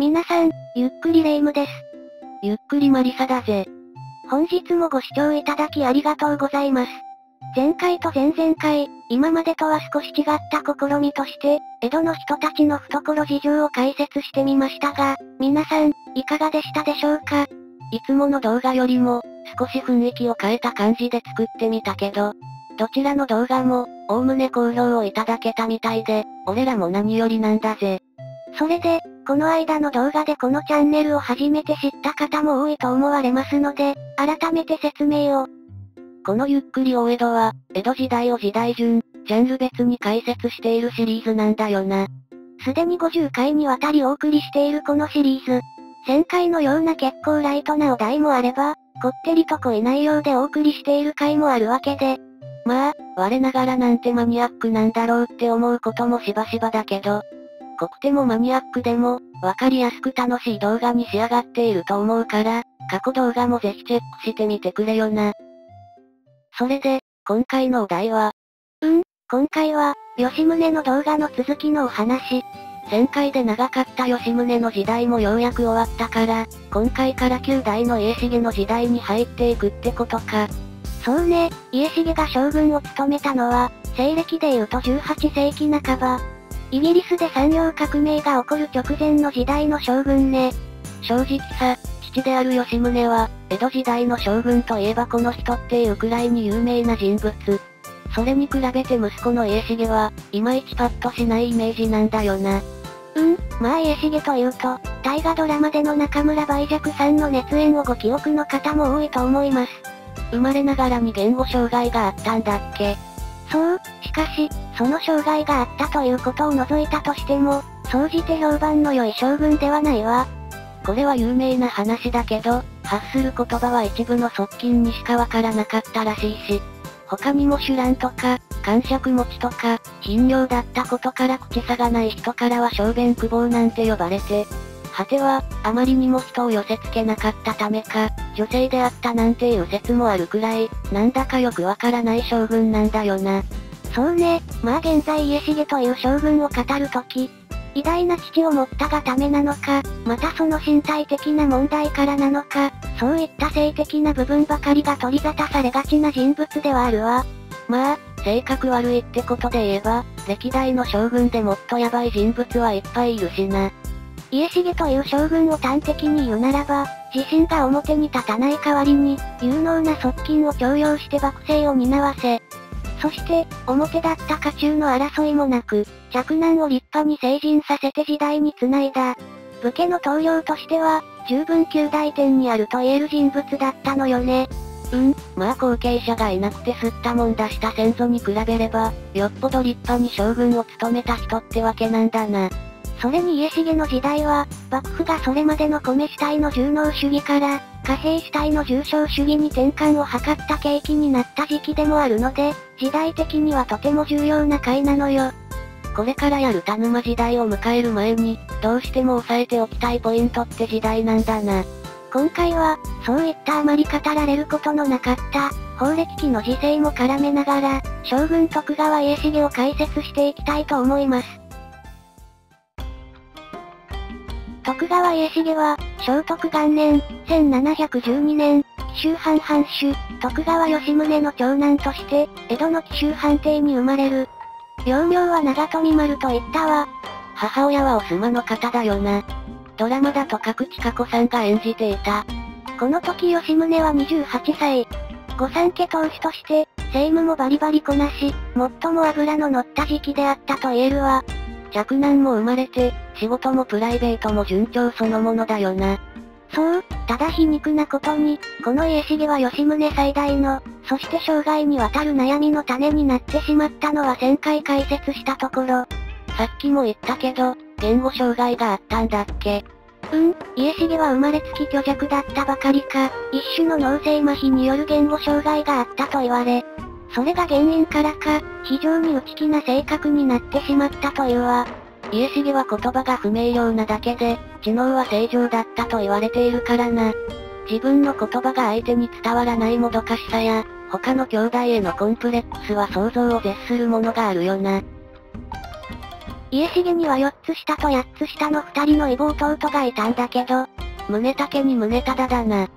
皆さん、ゆっくりレ夢ムです。ゆっくりマリサだぜ。本日もご視聴いただきありがとうございます。前回と前々回、今までとは少し違った試みとして、江戸の人たちの懐事情を解説してみましたが、皆さん、いかがでしたでしょうか？いつもの動画よりも、少し雰囲気を変えた感じで作ってみたけど、どちらの動画も、おおむね好評をいただけたみたいで、俺らも何よりなんだぜ。それで、この間の動画でこのチャンネルを初めて知った方も多いと思われますので、改めて説明を。このゆっくり大江戸は、江戸時代を時代順、ジャンル別に解説しているシリーズなんだよな。すでに50回にわたりお送りしているこのシリーズ。前回のような結構ライトなお題もあれば、こってりと濃い内容でお送りしている回もあるわけで。まあ、我ながらなんてマニアックなんだろうって思うこともしばしばだけど。濃くてもマニアックでも、わかりやすく楽しい動画に仕上がっていると思うから、過去動画もぜひチェックしてみてくれよな。それで、今回のお題は、今回は、吉宗の動画の続きのお話。前回で長かった吉宗の時代もようやく終わったから、今回から9代の家重の時代に入っていくってことか。そうね、家重が将軍を務めたのは、西暦でいうと18世紀半ば。イギリスで産業革命が起こる直前の時代の将軍ね。正直さ、父である吉宗は、江戸時代の将軍といえばこの人っていうくらいに有名な人物。それに比べて息子の家重は、いまいちパッとしないイメージなんだよな。まあ家重というと、大河ドラマでの中村梅雀さんの熱演をご記憶の方も多いと思います。生まれながらに言語障害があったんだっけ？そう、しかし、その障害があったということを除いたとしても、総じて評判の良い将軍ではないわ。これは有名な話だけど、発する言葉は一部の側近にしかわからなかったらしいし、他にも手乱とか、癇癪持ちとか、頻尿だったことから口さがない人からは小便久保なんて呼ばれて、果ては、あまりにも人を寄せ付けなかったためか、女性であったなんていう説もあるくらい、なんだかよくわからない将軍なんだよな。そうね、まあ現在家重という将軍を語るとき、偉大な父を持ったがためなのか、またその身体的な問題からなのか、そういった性的な部分ばかりが取り沙汰されがちな人物ではあるわ。まあ、性格悪いってことで言えば、歴代の将軍でもっとヤバい人物はいっぱいいるしな。家重という将軍を端的に言うならば、自身が表に立たない代わりに、有能な側近を重用して幕政を担わせ、そして、表だった家中の争いもなく、嫡男を立派に成人させて時代に繋いだ。武家の棟梁としては、十分及第点にあると言える人物だったのよね。まあ後継者がいなくてすったもんだした先祖に比べれば、よっぽど立派に将軍を務めた人ってわけなんだな。それに家重の時代は、幕府がそれまでの米主体の重農主義から、貨幣主体の重商主義に転換を図った契機になった時期でもあるので、時代的にはとても重要な回なのよ。これからやる田沼時代を迎える前に、どうしても押さえておきたいポイントって時代なんだな。今回は、そういったあまり語られることのなかった、宝暦期の時勢も絡めながら、将軍徳川家重を解説していきたいと思います。徳川家重は、正徳元年、1712年、紀州藩藩主、徳川吉宗の長男として、江戸の紀州藩邸に生まれる。幼名は長富丸と言ったわ。母親はお妻の方だよな。ドラマだと角地佳子さんが演じていた。この時吉宗は28歳。御三家当主として、政務もバリバリこなし、最も脂の乗った時期であったと言えるわ。嫡男も生まれて、仕事もプライベートも順調そのものだよな。そう、ただ皮肉なことに、この家重は吉宗最大の、そして生涯にわたる悩みの種になってしまったのは前回解説したところ。さっきも言ったけど、言語障害があったんだっけ？家重は生まれつき虚弱だったばかりか、一種の脳性麻痺による言語障害があったと言われ、それが原因からか、非常に内気な性格になってしまったというわ。家重は言葉が不明瞭なだけで、知能は正常だったと言われているからな。自分の言葉が相手に伝わらないもどかしさや、他の兄弟へのコンプレックスは想像を絶するものがあるよな。家重には4つ下と8つ下の2人の異母弟がいたんだけど、宗武に宗忠だな。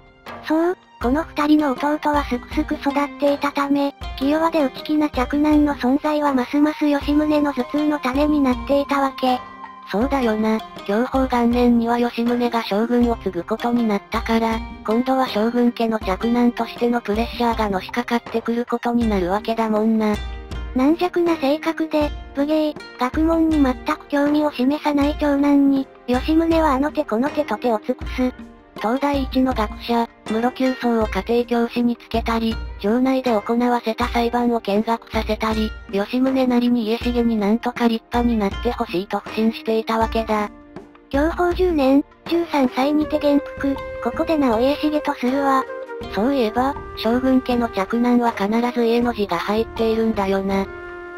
そう、この2人の弟はすくすく育っていたため、気弱で内気な嫡男の存在はますます吉宗の頭痛の種になっていたわけ。そうだよな、享保元年には吉宗が将軍を継ぐことになったから、今度は将軍家の嫡男としてのプレッシャーがのしかかってくることになるわけだもんな。軟弱な性格で、武芸、学問に全く興味を示さない長男に、吉宗はあの手この手と手を尽くす。東大一の学者、室久僧を家庭教師につけたり、城内で行わせた裁判を見学させたり、吉宗なりに家重になんとか立派になってほしいと不信していたわけだ。享保10年、13歳にて元服、ここで名を家重とするわ。そういえば、将軍家の嫡男は必ず家の字が入っているんだよな。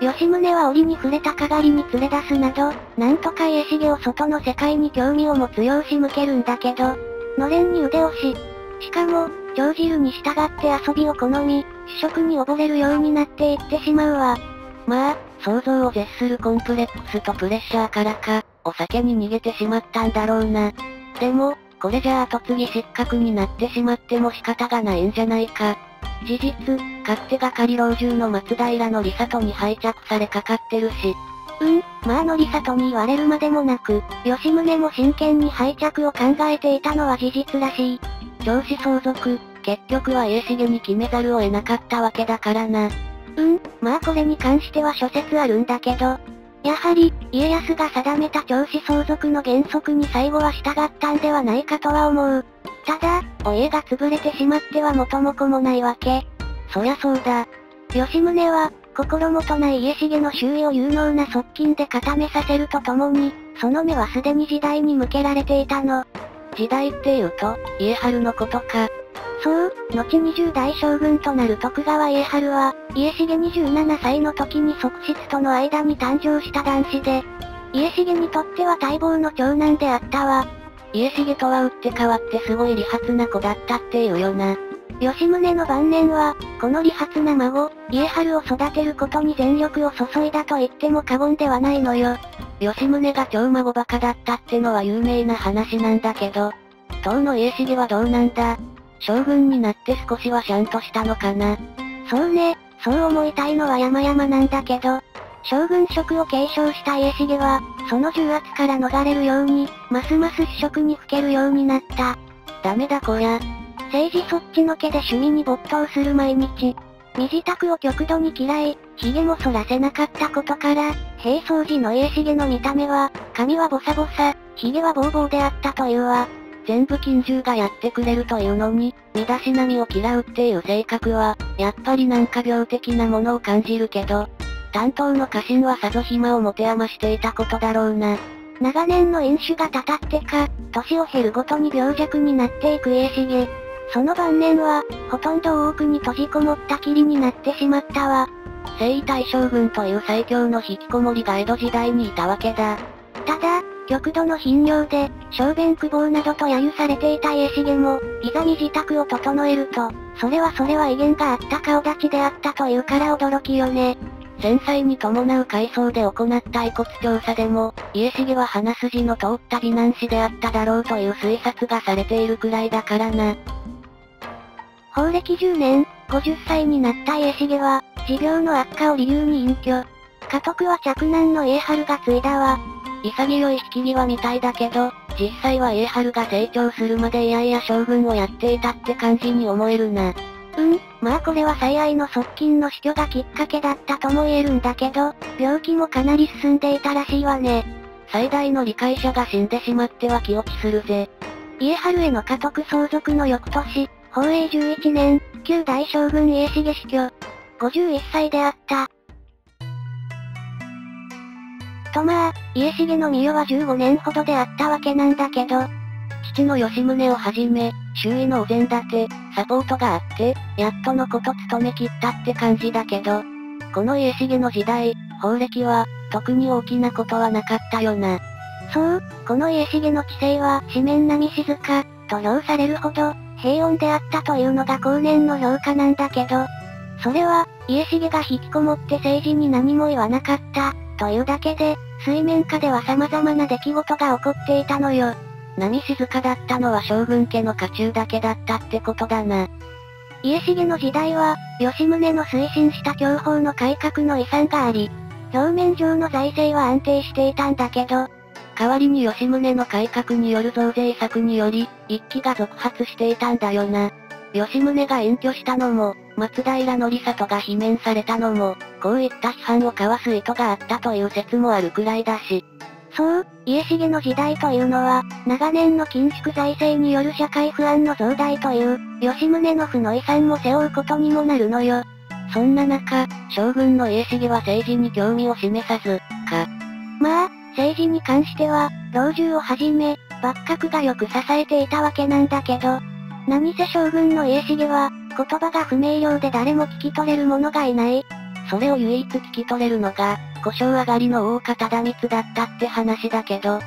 吉宗は折に触れたかがりに連れ出すなど、なんとか家重を外の世界に興味を持つよう仕向けるんだけど、のれんに腕押し。しかも、長汁に従って遊びを好み、私食に溺れるようになっていってしまうわ。まあ、想像を絶するコンプレックスとプレッシャーからか、お酒に逃げてしまったんだろうな。でも、これじゃあ後継ぎ失格になってしまっても仕方がないんじゃないか。事実、勝手がかり老中の松平の利里に拝着されかかってるし。まあのりさとに言われるまでもなく、吉宗も真剣に拝着を考えていたのは事実らしい。長子相続、結局は家重に決めざるを得なかったわけだからな。まあこれに関しては諸説あるんだけど、やはり、家康が定めた長子相続の原則に最後は従ったんではないかとは思う。ただ、お家が潰れてしまっては元も子もないわけ。そりゃそうだ。吉宗は、心もとない家重の周囲を有能な側近で固めさせるとともに、その目はすでに時代に向けられていたの。時代っていうと、家治のことか。そう、後20代将軍となる徳川家治は、家重27歳の時に側室との間に誕生した男子で、家重にとっては待望の長男であったわ。家重とは打って変わってすごい利発な子だったっていうよな。吉宗の晩年は、この利発な孫、家治を育てることに全力を注いだと言っても過言ではないのよ。吉宗が超孫バカだったってのは有名な話なんだけど、当の家重はどうなんだ。将軍になって少しはシャンとしたのかな。そうね、そう思いたいのは山々なんだけど、将軍職を継承した家重は、その重圧から逃れるように、ますます私食にふけるようになった。ダメだこりゃ。政治そっちのけで趣味に没頭する毎日。身支度を極度に嫌い、髭も剃らせなかったことから、平掃除の家重の見た目は、髪はボサボサ、髭はボーボーであったというわ。全部近習がやってくれるというのに、身だしなみを嫌うっていう性格は、やっぱりなんか病的なものを感じるけど、担当の家臣はさぞ暇を持て余していたことだろうな。長年の飲酒がたたってか、年を経るごとに病弱になっていく家重。その晩年は、ほとんど多くに閉じこもったきりになってしまったわ。征夷大将軍という最強の引きこもりが江戸時代にいたわけだ。ただ、極度の頻尿で、小便久保などと揶揄されていた家重も、いざ身支度を整えると、それは威厳があった顔立ちであったというから驚きよね。戦災に伴う改装で行った遺骨調査でも、家重は鼻筋の通った美男子であっただろうという推察がされているくらいだからな。宝暦10年、50歳になった家重は、持病の悪化を理由に隠居。家督は嫡男の家治が継いだわ。潔い引き際みたいだけど、実際は家治が成長するまでいやいや将軍をやっていたって感じに思えるな。まあこれは最愛の側近の死去がきっかけだったとも言えるんだけど、病気もかなり進んでいたらしいわね。最大の理解者が死んでしまっては気落ちするぜ。家治への家督相続の翌年、宝永11年、旧大将軍家重死去。51歳であった。とまあ、家重の御世は15年ほどであったわけなんだけど、父の吉宗をはじめ、周囲のお膳立て、サポートがあって、やっとのこと務めきったって感じだけど、この家重の時代、宝暦は、特に大きなことはなかったよな。そう、この家重の治世は、紙面並み静か、と評されるほど、平穏であったというのが後年の評価なんだけど、それは、家重が引きこもって政治に何も言わなかった、というだけで、水面下では様々な出来事が起こっていたのよ。波静かだったのは将軍家の家中だけだったってことだな。家重の時代は、吉宗の推進した享保の改革の遺産があり、表面上の財政は安定していたんだけど、代わりに吉宗の改革による増税策により、一揆が続発していたんだよな。吉宗が隠居したのも、松平則里が罷免されたのも、こういった批判をかわす意図があったという説もあるくらいだし。そう、家重の時代というのは、長年の緊縮財政による社会不安の増大という、吉宗の負の遺産も背負うことにもなるのよ。そんな中、将軍の家重は政治に興味を示さず、まあ、政治に関しては、老中をはじめ、幕閣がよく支えていたわけなんだけど、何せ将軍の家重は、言葉が不明瞭で誰も聞き取れる者がいない。それを唯一聞き取れるのが、小姓上がりの大岡忠光だったって話だけど、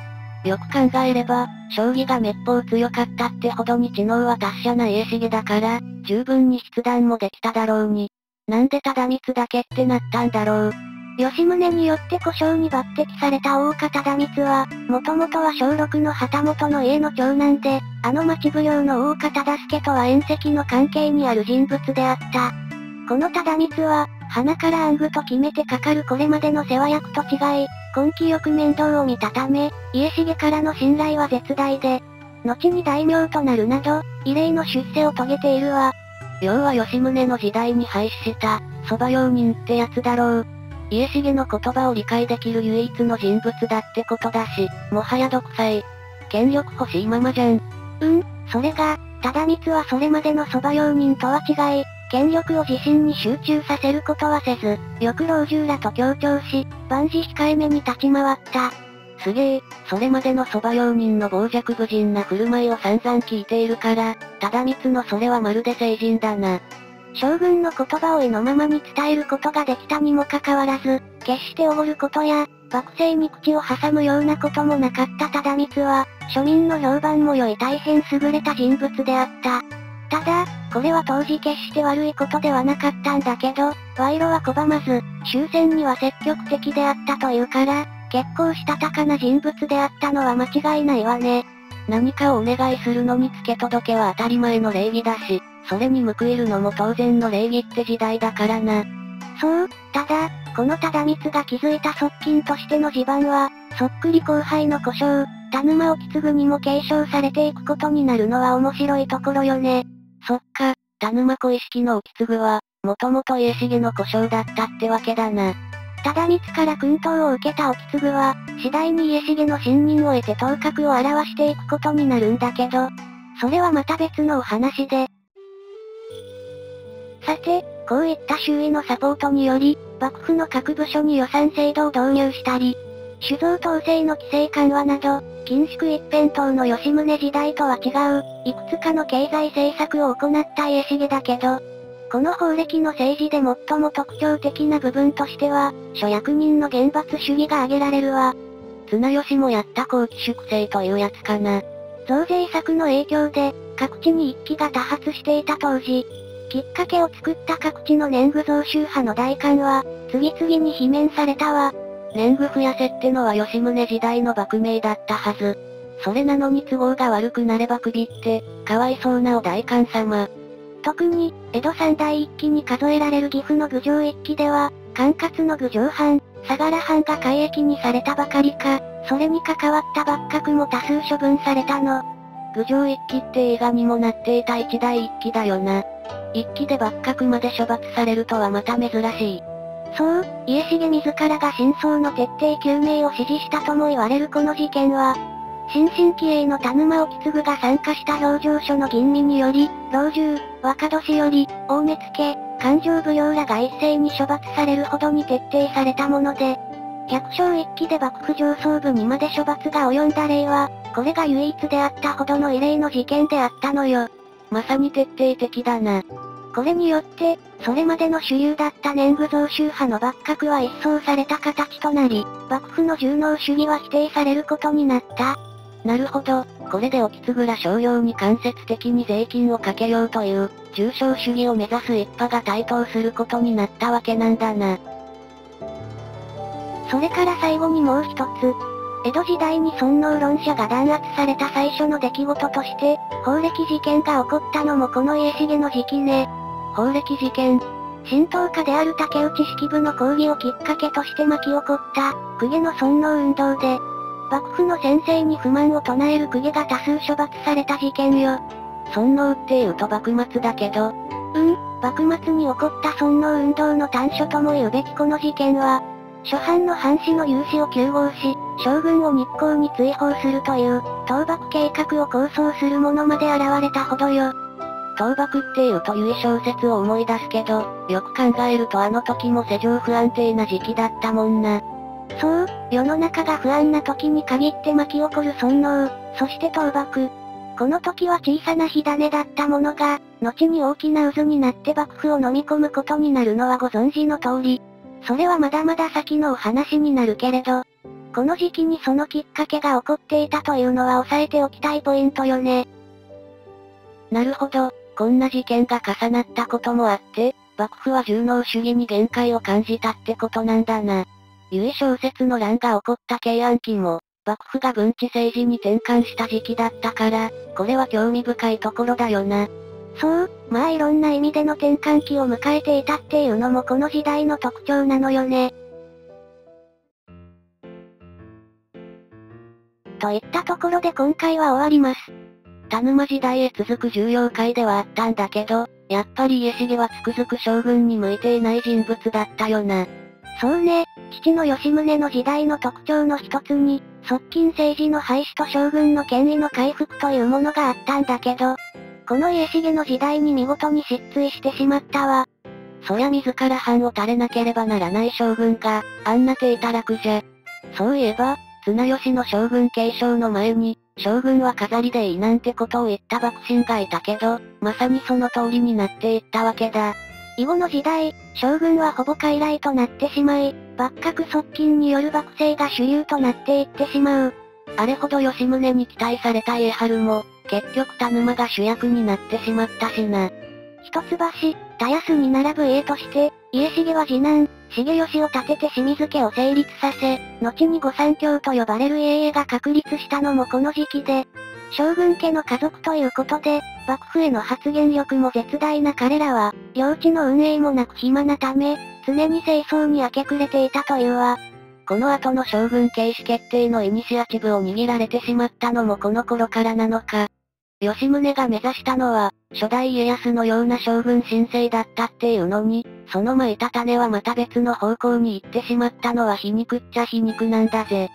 よく考えれば、将棋がめっぽう強かったってほどに知能は達者な家重だから、十分に筆談もできただろうに。なんで忠光だけってなったんだろう。吉宗によって小姓に抜擢された大岡忠光は、もともとは小6の旗本の家の長男で、あの町奉行の大岡忠相とは縁戚の関係にある人物であった。この忠光は、鼻から暗具と決めてかかるこれまでの世話役と違い、根気よく面倒を見たため、家重からの信頼は絶大で、後に大名となるなど、異例の出世を遂げているわ。要は吉宗の時代に廃止した、蕎麦用人ってやつだろう。家重の言葉を理解できる唯一の人物だってことだし、もはや独裁。権力欲しいままじゃん。それが、忠光はそれまでの蕎麦用人とは違い、権力を自身に集中させることはせず、よく老中らと協調し、万事控えめに立ち回った。すげえ、それまでの蕎麦用人の傍若無人な振る舞いを散々聞いているから、忠光のそれはまるで聖人だな。将軍の言葉を意のままに伝えることができたにもかかわらず、決しておごることや、幕政に口を挟むようなこともなかった忠光は、庶民の評判も良い大変優れた人物であった。ただ、これは当時決して悪いことではなかったんだけど、賄賂は拒まず、終戦には積極的であったというから、結構したたかな人物であったのは間違いないわね。何かをお願いするのに付け届けは当たり前の礼儀だし、それに報いるのも当然の礼儀って時代だからな。そう、ただ、この忠光が築いた側近としての地盤は、そっくり後輩の小姓、田沼意次にも継承されていくことになるのは面白いところよね。そっか、田沼小一の意次は、もともと家重の小姓だったってわけだな。忠光から薫陶を受けた意次は、次第に家重の信任を得て頭角を現していくことになるんだけど、それはまた別のお話で。さて、こういった周囲のサポートにより、幕府の各部署に予算制度を導入したり、酒造統制の規制緩和など、緊縮一辺倒の吉宗時代とは違う、いくつかの経済政策を行った家重だけど、この法暦の政治で最も特徴的な部分としては、諸役人の厳罰主義が挙げられるわ。綱吉もやった綱紀粛正というやつかな。増税策の影響で、各地に一揆が多発していた当時、きっかけを作った各地の年貢増収派の代官は、次々に罷免されたわ。年貢増やせってのは吉宗時代の幕名だったはず。それなのに都合が悪くなれば首って、かわいそうなお代官様。特に、江戸三大一揆に数えられる岐阜の郡上一揆では、管轄の郡上藩、相良藩が改易にされたばかりか、それに関わった幕閣も多数処分されたの。郡上一揆って映画にもなっていた一大一揆だよな。一揆で幕閣まで処罰されるとはまた珍しい。そう、家重自らが真相の徹底究明を指示したとも言われるこの事件は、新進気鋭の田沼意次が参加した評定所の吟味により、老中、若年寄、大目付、勘定奉行らが一斉に処罰されるほどに徹底されたもので、百姓一揆で幕府上層部にまで処罰が及んだ例は、これが唯一であったほどの異例の事件であったのよ。まさに徹底的だな。これによって、それまでの主流だった年貢増収派の幕閣は一掃された形となり、幕府の重農主義は否定されることになった。なるほど、これで意次ら商用に間接的に税金をかけようという、重商主義を目指す一派が台頭することになったわけなんだな。それから最後にもう一つ。江戸時代に尊王論者が弾圧された最初の出来事として、宝暦事件が起こったのもこの家重の時期ね。宝暦事件。神道家である竹内式部の抗議をきっかけとして巻き起こった、公家の尊王運動で、幕府の専制に不満を唱える公家が多数処罰された事件よ。尊王って言うと幕末だけど、幕末に起こった尊王運動の端緒とも言うべきこの事件は、初版の藩士の有志を糾合し、将軍を日光に追放するという、討幕計画を構想する者まで現れたほどよ。討幕っていうという小説を思い出すけど、よく考えるとあの時も世情不安定な時期だったもんな。そう、世の中が不安な時に限って巻き起こる尊王、そして討幕。この時は小さな火種だったものが、後に大きな渦になって幕府を飲み込むことになるのはご存知の通り。それはまだまだ先のお話になるけれど、この時期にそのきっかけが起こっていたというのは押さえておきたいポイントよね。なるほど、こんな事件が重なったこともあって、幕府は順応主義に限界を感じたってことなんだな。ゆえ小説の乱が起こった慶安期も、幕府が文治政治に転換した時期だったから、これは興味深いところだよな。そう、まあいろんな意味での転換期を迎えていたっていうのもこの時代の特徴なのよね。といったところで今回は終わります。田沼時代へ続く重要回ではあったんだけど、やっぱり家重はつくづく将軍に向いていない人物だったよな。そうね、父の吉宗の時代の特徴の一つに、側近政治の廃止と将軍の権威の回復というものがあったんだけど、この家重の時代に見事に失墜してしまったわ。そりゃ自ら藩を垂れなければならない将軍が、あんな手いたらくじゃ。そういえば、綱吉の将軍継承の前に、将軍は飾りでいいなんてことを言った幕臣がいたけど、まさにその通りになっていったわけだ。以後の時代、将軍はほぼ傀儡となってしまい、幕閣側近による幕政が主流となっていってしまう。あれほど吉宗に期待された家治も、結局田沼が主役になってしまったしな。一橋、田安に並ぶ家として、家重は次男、重吉を立てて清水家を成立させ、後に御三卿と呼ばれる家々が確立したのもこの時期で、将軍家の家族ということで、幕府への発言力も絶大な彼らは、領地の運営もなく暇なため、常に清掃に明け暮れていたというわ。この後の将軍軽視決定のイニシアチブを握られてしまったのもこの頃からなのか。吉宗が目指したのは、初代家康のような将軍新政だったっていうのに、その蒔いた種はまた別の方向に行ってしまったのは皮肉っちゃ皮肉なんだぜ。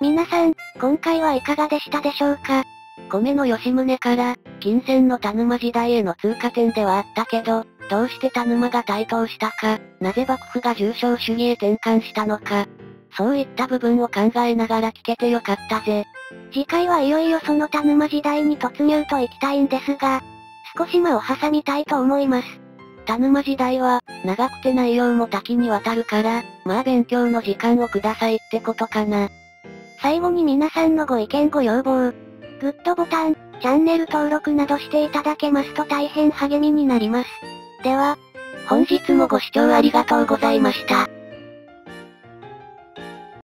皆さん、今回はいかがでしたでしょうか。米の吉宗から、金銭の田沼時代への通過点ではあったけど、どうして田沼が台頭したか、なぜ幕府が重商主義へ転換したのか、そういった部分を考えながら聞けてよかったぜ。次回はいよいよその田沼時代に突入といきたいんですが、少し間を挟みたいと思います。田沼時代は、長くて内容も多岐にわたるから、まあ勉強の時間をくださいってことかな。最後に皆さんのご意見ご要望、グッドボタン、チャンネル登録などしていただけますと大変励みになります。では、本日もご視聴ありがとうございました。